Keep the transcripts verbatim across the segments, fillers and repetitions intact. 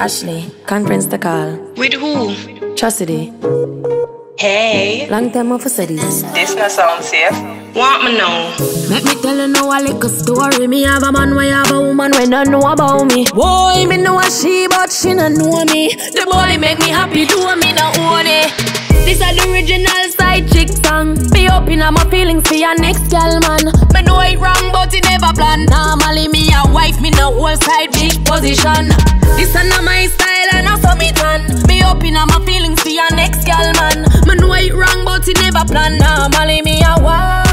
Ashley, conference the call. With who? Chastity. Hey. Long time off for cities. This no sound safe. Want me know? Let me tell you now a little story. Me have a man, we have a woman, we don't know about me. Boy, me know a she, but she don't know me. The body make me happy, do me not own it. This is the original side chick song. Be open up my feelings for your next girl, man. Me know it wrong, but it never planned. Normally me a wife, me no whole side big position. This is not my style and I saw me done. Be open up my feelings for your next girl, man. Me know it wrong, but it never planned. Normally me a wife.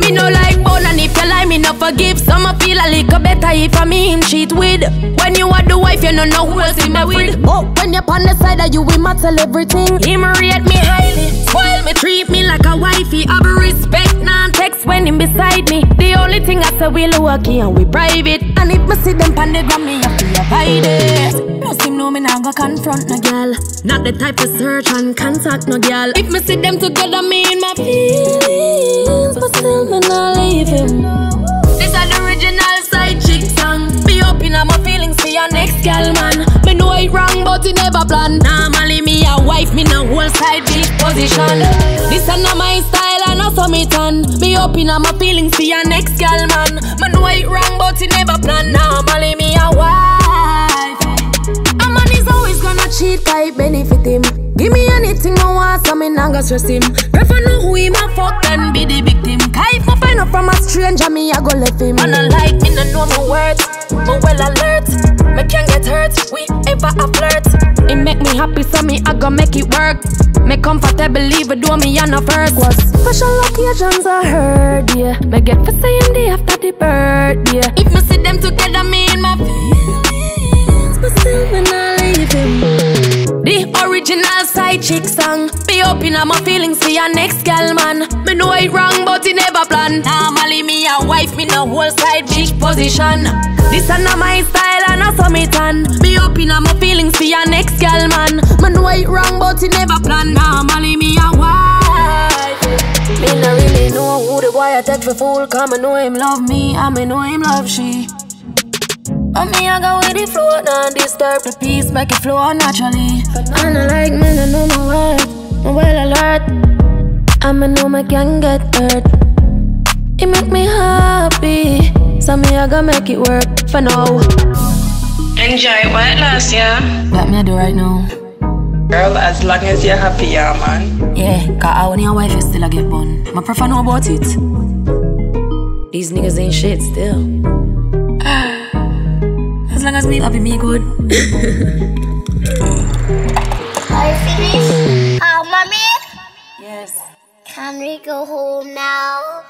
Me no like bone, and if you lie, me no forgive. Some a feel a little better if I me him cheat with. When you are the wife, you no know who else in my with. But when you on the side of you, we might tell everything. Him rate me highly, spoil me, treat me like a wifey. Have respect, non text when him beside me. The only thing I say we lucky and we private. And if me see them pan the gram, me have to avoid it. Plus him know me not go confront no girl. Not the type to search and contact no girl. If me see them together, me in my feelings, but still me not leave him. This is the original side chick song. Be open up my feelings for your next girl, man. Me know it wrong, but it never planned. Normally me a wife, me no whole side big position. This is not my style and I saw me done. Be open up my feelings for your next girl, man. Me know it wrong, but it never planned. Normally me a wife. A man is always gonna cheat by benefit him. Give me anything I want, so me nah go stress him. Prefer know who him a fuck than be the victim. Cause if I find out from a stranger, me a go left him. Man, I like me, no know no words, but well alert. Me can't get hurt, we ever a flirt. It make me happy, so me I go make it work. Me comfortable, even though me a no first. Was special occasions I heard, yeah. Me get for saying day after the birthday. Yeah. If me see them together, me in my feelings, but still me not leave him. The original side chick song. Be open up my feelings for your next girl, man. Me know it wrong, but it never planned. Normally me a wife, me no whole side big position. This is not my style and I saw me done. Be open up my feelings for your next girl, man. Me know it wrong, but it never planned. Normally me a wife. Me no really know who the boy I take for fool. Cause me know him love me and me know him love she. But me I go with the flow, now disturb the peace, make it flow naturally. And I like me, I know my worth, my well alert. And I know me can get hurt. It make me happy, so me I go make it work for now. Enjoy it while it lasts, yeah? That me I do right now. Girl, as long as you're happy, yeah, man. Yeah, cause I only a wife is still a get born. My prefer know about it. These niggas ain't shit still. As long as me loving me good. Are you finished? Oh, mommy? Yes. Can we go home now?